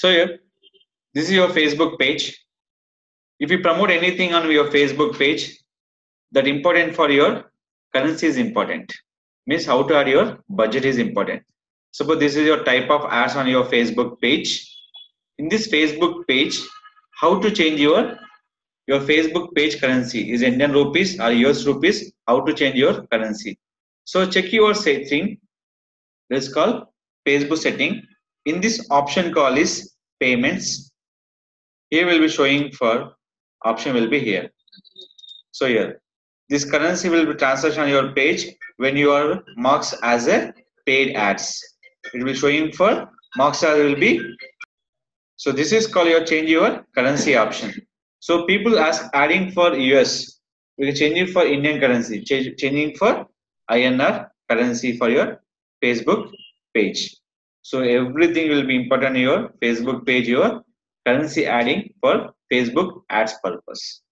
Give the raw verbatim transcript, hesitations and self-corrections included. So here, this is your Facebook page. If you promote anything on your Facebook page, that important for your currency is important. Means how to add your budget is important. Suppose this is your type of ads on your Facebook page. In this Facebook page, how to change your your Facebook page currency is Indian rupees or U S rupees. How to change your currency? So check your setting. Let's call Facebook setting. In this option call is payments. Here will be showing for option will be here. So here, this currency will be transferred on your page when you are marked as a paid ads. It will be showing for marked as will be. So this is called your change your currency option. So people ask adding for U S, we can change it for Indian currency, change, changing for I N R currency for your Facebook page. So everything will be important in your Facebook page, your currency adding for Facebook ads purpose.